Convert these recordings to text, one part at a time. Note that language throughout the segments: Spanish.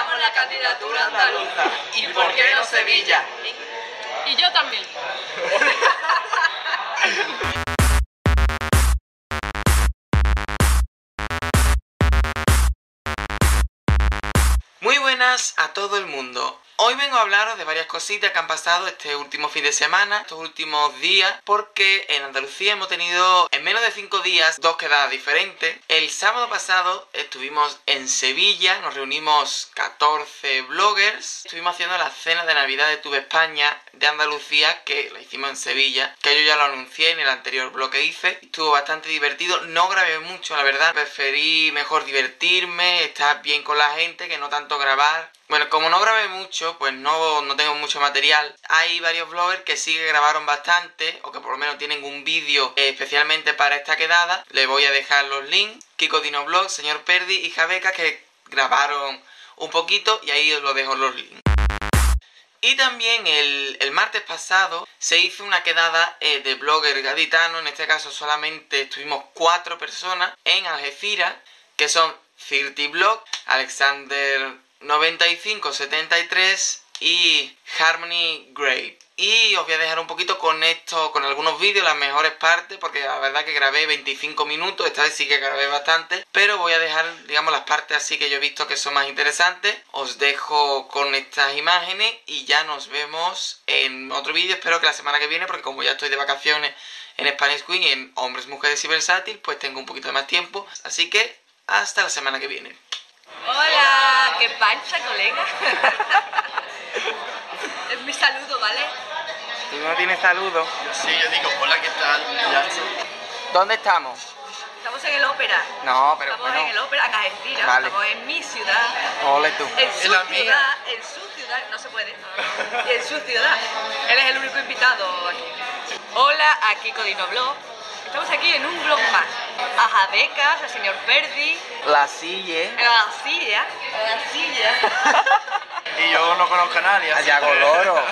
apoyamos la candidatura andaluza. ¿Y por qué no Sevilla? Y yo también. Muy buenas a todo el mundo. Hoy vengo a hablaros de varias cositas que han pasado este último fin de semana, estos últimos días, porque en Andalucía hemos tenido en menos de 5 días dos quedadas diferentes. El sábado pasado estuvimos en Sevilla, nos reunimos 14 bloggers, estuvimos haciendo la cena de Navidad de Tube España de Andalucía, que la hicimos en Sevilla, que yo ya lo anuncié en el anterior blog que hice. Estuvo bastante divertido, no grabé mucho la verdad, preferí mejor divertirme, estar bien con la gente que no tanto grabar. Bueno, como no grabé mucho, pues no tengo mucho material. Hay varios bloggers que sí que grabaron bastante, o que por lo menos tienen un vídeo especialmente para esta quedada. Les voy a dejar los links. KikoDinoBlog, Sr. Perdy y Jabeca, que grabaron un poquito, y ahí os lo dejo los links. Y también el martes pasado se hizo una quedada de bloggers gaditanos. En este caso solamente estuvimos 4 personas en Algeciras, que son Cirti Bloch, Alexander9573 y Harmony Grade. Y os voy a dejar un poquito con esto, con algunos vídeos, las mejores partes, porque la verdad que grabé 25 minutos, esta vez sí que grabé bastante, pero voy a dejar, digamos, las partes así que yo he visto que son más interesantes. Os dejo con estas imágenes y ya nos vemos en otro vídeo, espero que la semana que viene, porque como ya estoy de vacaciones en Spanish Queen y en Hombres, Mujeres y Versátil, pues tengo un poquito de más tiempo, así que hasta la semana que viene. Hola, ¿qué pancha, colega? Es mi saludo, ¿vale? Tú no tienes saludo. Sí, yo digo, hola, ¿qué tal? ¿Dónde estamos? Estamos en el ópera. No, pero estamos bueno, en el ópera, Algeciras, vale. Estamos en mi ciudad. Ole tú. En su ciudad, mía. En su ciudad, no se puede. No. En su ciudad. Él es el único invitado aquí. Hola, a KikoDinoBlog. Estamos aquí en un blog más. A Jabeca, al señor Perdy. La silla. La silla. La silla. Y yo no conozco a nadie. A Yagoloro.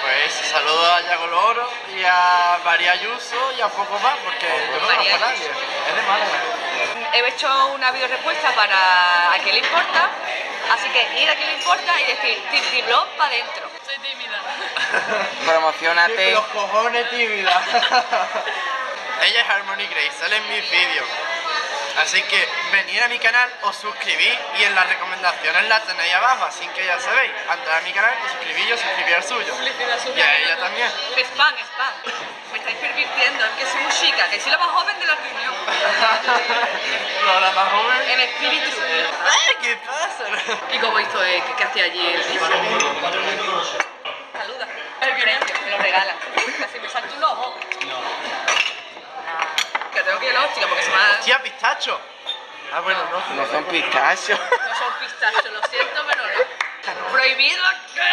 Pues saludo a Yagoloro y a María Ayuso y a poco más, porque yo no conozco a nadie. Es de Málaga. He hecho una video respuesta para A Quién Le Importa. Así que ir a Quién Le Importa y decir Cirti Bloch para adentro. Soy tímida. Promocionate. Los cojones tímida. Ella es Harmony Grace, sale en mis vídeos. Así que venid a mi canal, os suscribís y en las recomendaciones las tenéis abajo, así que ya sabéis, entrad a mi canal, os suscribís, yo suscribí al suyo. Y a ella también. Spam, spam. Me estáis pervirtiendo, es que soy muy chica, que soy la más joven de la reunión. No, la más joven. En espíritu. ¡Ay, qué pasa! ¿Y cómo hizo que hacía allí el Saluda. Es violento, me lo regala. Casi me salto un ojo. Tengo que ir a la óptica porque se me ha... ¡Hostia, pistacho! Ah, bueno, no. No son pistachos. No son pistachos, lo siento, pero no. ¿Prohibido qué?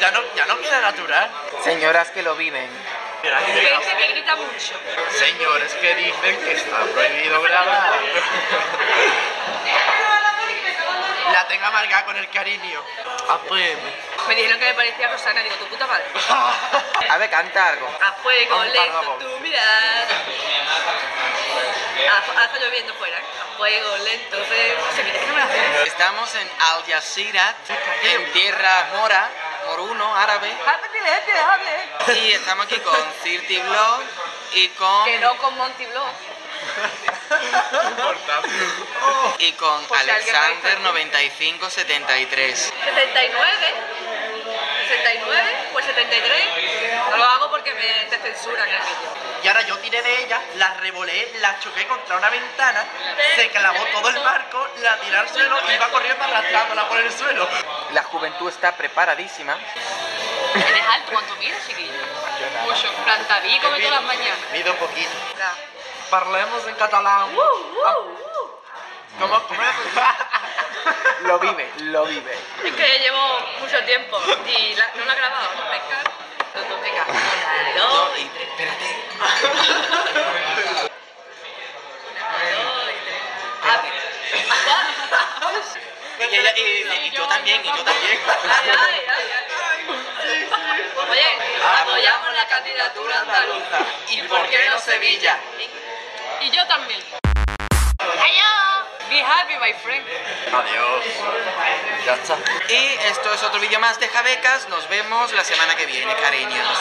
Ya no queda natural. Señoras que lo viven. Gente que grita mucho. Señores que dicen que está prohibido grabar. La tengo amargada con el cariño. Apóyeme. Me dijeron que me parecía Rosana, digo, tu puta madre. A ver, canta algo. A fuego lento tu mirada. Está lloviendo fuera. A fuego lento. Estamos en Algeciras, en tierra mora, moruno, árabe. Y estamos aquí con Cirti Bloch y con... Que no con Monty Bloch. Y con Alexander9573. 69, pues 73. No lo hago porque te censuran el vídeo. Y ahora yo tiré de ella, la revolé, la choqué contra una ventana, se clavó todo el barco, la tiré al suelo y iba corriendo arrastrándola por el suelo. La juventud está preparadísima. ¿Eres alto? ¿Cuánto miras, chiquillo? Mucho, plantaví como todas las mañanas. Mido poquito. Parlemos en catalán. ¿Cómo? Lo vive. Es que llevo mucho tiempo y no la he grabado. Venga. Una, dos y tres. Espérate. Una, dos y tres. Y yo también. Oye, apoyamos la candidatura andaluza. ¿Y por qué no Sevilla? Y yo también. ¡Adiós! Be happy, my friend. Adiós. Ya está. Y esto es otro vídeo más de Jabecas. Nos vemos la semana que viene, cariños.